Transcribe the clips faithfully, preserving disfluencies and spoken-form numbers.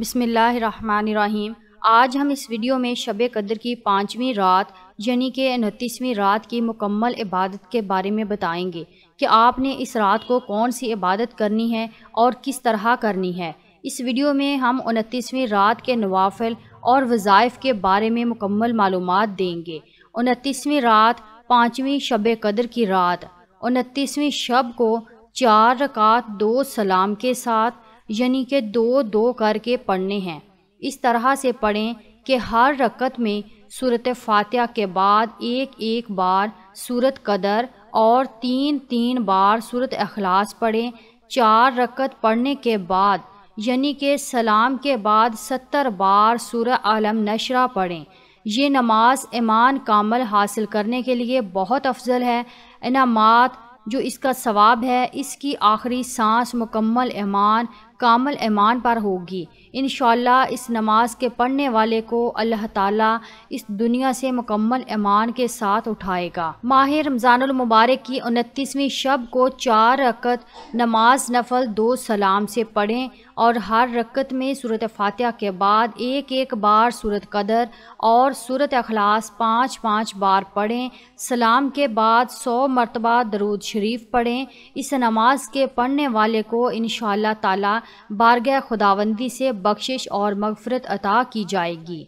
बिस्मिल्लाहिर्रहमानिर्रहीम। आज हम इस वीडियो में शब कदर की पाँचवीं रात यानी कि उनतीसवीं रात की मुकम्मल इबादत के बारे में बताएंगे कि आपने इस रात को कौन सी इबादत करनी है और किस तरह करनी है। इस वीडियो में हम उनतीसवीं रात के नवाफिल और वज़ाइफ के बारे में मुकम्मल मालूमात देंगे। उनतीसवीं रात पाँचवीं शब कदर की रात। उनतीसवीं शब को चार रकात दो सलाम के साथ यानी कि दो दो करके पढ़ने हैं। इस तरह से पढ़ें कि हर रकत में सूरत फातिहा के बाद एक एक बार सूरत कदर और तीन तीन बार सूरत अखलास पढ़ें। चार रकत पढ़ने के बाद यानी कि सलाम के बाद सत्तर बार सूरह आलम नशरा पढ़ें। ये नमाज ईमान कामल हासिल करने के लिए बहुत अफजल है। इनामात जो इसका सवाब है, इसकी आखिरी सांस मुकम्मल ईमान कामल ईमान पर होगी। इंशाअल्लाह इस नमाज के पढ़ने वाले को अल्लाह ताला इस दुनिया से मुकम्मल ईमान के साथ उठाएगा। माह रमज़ानुल मुबारक की उनतीसवीं शब को चार रकत नमाज नफल दो सलाम से पढ़ें और हर रकत में सूरत फातिहा के बाद एक एक बार सूरत कदर और सूरत अखलास पाँच पाँच बार पढ़ें। सलाम के बाद सौ मरतबा दरूद शरीफ पढ़ें। इस नमाज के पढ़ने वाले को इंशाअल्लाह ताला बारगाह खुदावंदी से बख्शिश और मगफरत अता की जाएगी।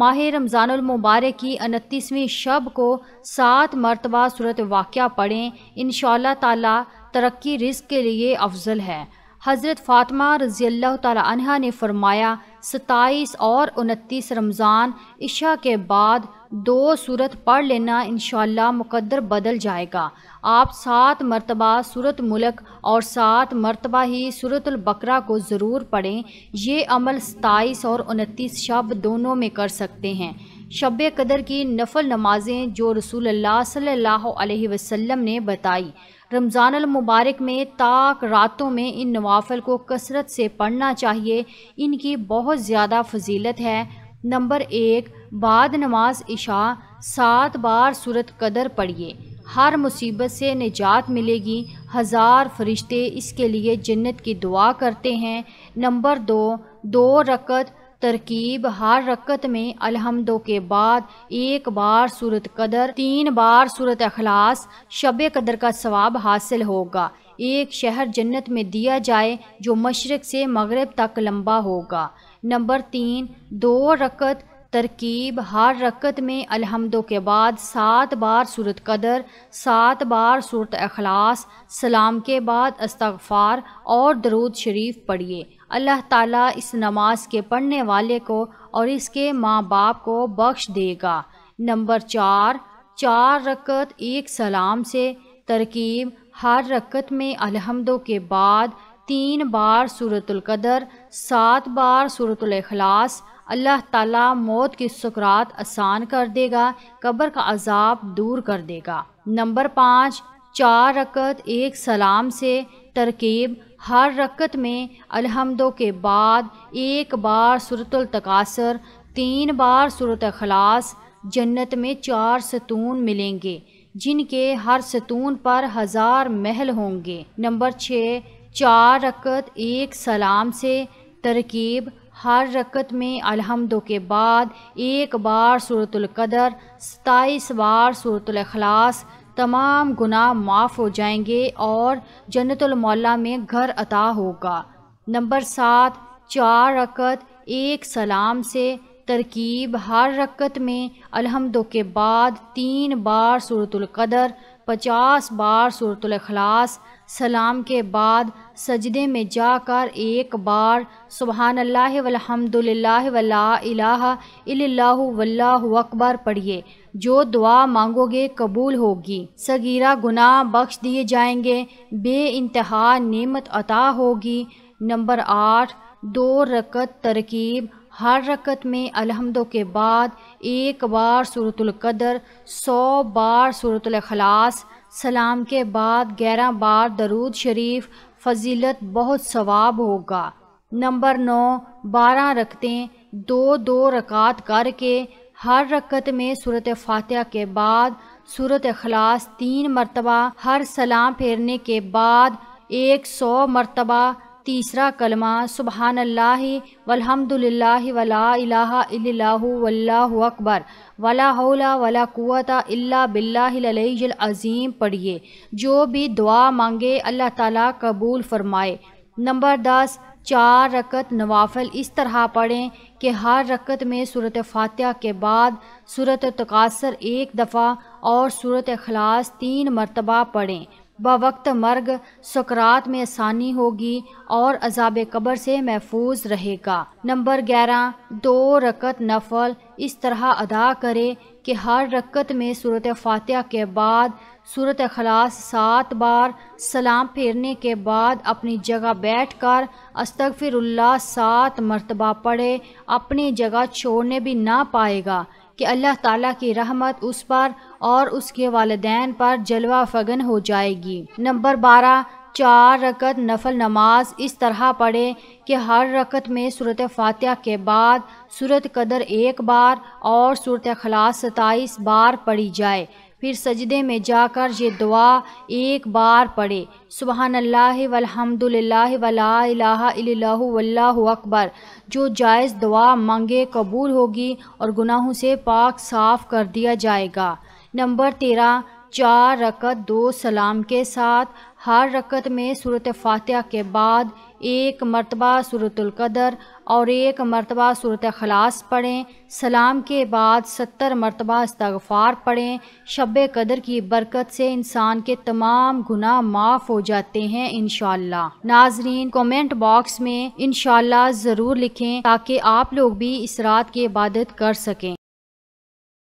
माह रमज़ानुल मुबारक की उनतीसवीं शब को सात मरतबा सूरत वाक़िया पढ़ें। इंशाअल्लाह ताला तरक्की रिज़्क़ के लिए अफजल है। हज़रत फ़ातिमा रज़ियल्लाहु ताला अन्हा ने फ़रमाया, सताईस और उनतीस रमज़ान इशा के बाद दो सूरत पढ़ लेना, इंशाअल्लाह मुकद्दर बदल जाएगा। आप सात मरतबा सूरत मुल्क और सात मरतबा ही सूरतुल बकरा को ज़रूर पढ़ें। ये अमल सताईस और उनतीस शब दोनों में कर सकते हैं। शब कदर की नफल नमाजें जो रसूलुल्लाह सल्लल्लाहु अलैहि वसल्लम ने बताई, रमज़ानुल मुबारक में ताक रातों में इन नवाफिल को कसरत से पढ़ना चाहिए। इनकी बहुत ज़्यादा फजीलत है। नंबर एक, बाद नमाज इशा सात बार सूरत कदर पढ़िए, हर मुसीबत से निजात मिलेगी। हज़ार फरिश्ते इसके लिए जन्नत की दुआ करते हैं। नंबर दो, दो रकत तरकीब हर रकत में अलहमदो के बाद एक बार सूरत कदर तीन बार सूरत अखलास। शब कदर का सवाब हासिल होगा, एक शहर जन्नत में दिया जाए जो मशरक से मगरब तक लंबा होगा। नंबर तीन, दो रकत तरकीब हर रकत में अलहमदो के बाद सात बार सूरत कदर सात बार सूरत अखलास, सलाम के बाद अस्तगफार और दरूद शरीफ पढ़िए। अल्लाह ताला इस नमाज के पढ़ने वाले को और इसके माँ बाप को बख्श देगा। नंबर चार, चार रकत एक सलाम से तरकीब हर रकत में अलहमदो के बाद तीन बार सूरतुल कदर सात बार सूरतुल इखलास। अल्लाह ताला मौत की सुकरात आसान कर देगा, कब्र का अजाब दूर कर देगा। नंबर पाँच, चार रकत एक सलाम से तरकीब हर रकत में अलहमदो के बाद एक बार सूरतुल तकासर तीन बार सूरत अखलास। जन्नत में चार सतून मिलेंगे जिनके हर सतून पर हज़ार महल होंगे। नंबर छः, चार रकत एक सलाम से तरकीब हर रकत में अलहमदो के बाद एक बार सूरतुल कदर सताईस बार सूरतुल अखलास। तमाम गुनाह माफ़ हो जाएंगे और जन्नतुल मौला में घर अता होगा। नंबर सात, चार रकत एक सलाम से तरकीब हर रकत में अलहमदो के बाद तीन बार सूरतुल कदर पचास बार सूरतुल इखलास। सलाम के बाद सजदे में जाकर एक बार सुबहानल्लाह वल्हम्दुलिल्लाह वला इलाहा इल्लल्लाहु वल्लाहु अकबर पढ़िए। जो दुआ मांगोगे कबूल होगी, सगीरा गुनाह बख्श दिए जाएंगे, बेइंतहा नेमत अता होगी। नंबर आठ, दो रकत तरकीब हर रकत में अलहमदो के बाद एक बार सूरतुल कदर सौ बार सूरतुल इखलास। सलाम के बाद ग्यारह बार दरूद शरीफ, फजीलत बहुत सवाब होगा। नंबर नौ, बारह रकतें दो दो रकात करके हर रकत में सूरत फातिहा के बाद सूरत इखलास तीन मरतबा, हर सलाम फेरने के बाद एक सौ मरतबा तीसरा कलमा सुबहानल्लाहि वल्हम्दुलिल्लाहि वला इलाहा इल्लल्लाहु वल्लाहु अकबर वला हौला वला कुव्वता इल्ला बिल्लाहिल अलिय्यिल अज़ीम पढ़िए। जो भी दुआ मांगे अल्लाह ताला कबूल फरमाए। नंबर दस, चार रकत नवाफिल इस तरह पढ़ें कि हर रकत में सूरत फातिहा के बाद सूरत तकासर एक दफ़ा और सूरत इखलास तीन मरतबा पढ़ें। बवक्त मर्ग सकरात में आसानी होगी और अजाब कब्र से महफूज रहेगा। नंबर ग्यारह, दो रकत नफल इस तरह अदा करें कि हर रकत में सूरत फातिहा के बाद सूरत इखलास सात बार, सलाम फेरने के बाद अपनी जगह बैठकर अस्तगफिरुल्लाह सात मरतबा पढ़े। अपनी जगह छोड़ने भी ना पाएगा कि अल्लाह ताला की रहमत उस पर और उसके वालिदैन पर जलवा फगन हो जाएगी। नंबर बारह, चार रकत नफल नमाज इस तरह पढ़े कि हर रकत में सूरत फातिहा के बाद सूरत कदर एक बार और सूरत इखलास सताईस बार पढ़ी जाए। फिर सजदे में जाकर ये दुआ एक बार पढ़े, सुबहानल्लाहि वल्हम्दुलिल्लाहि वला इलाहा इल्लल्लाहु वल्लाहु अकबर। जो जायज़ दुआ मांगे कबूल होगी और गुनाहों से पाक साफ कर दिया जाएगा। नंबर तेरह, चार रकत दो सलाम के साथ हर रकत में सूरत फातिहा के बाद एक मरतबा सूरतुल कदर और एक मरतबा सूरत खलास पढ़ें। सलाम के बाद सत्तर मरतबा इस्तगफार पढ़ें। शब कदर की बरकत से इंसान के तमाम गुनाह माफ़ हो जाते हैं इंशाअल्लाह। नाजरीन, कमेंट बॉक्स में इंशाअल्लाह ज़रूर लिखें ताकि आप लोग भी इस रात की इबादत कर सकें।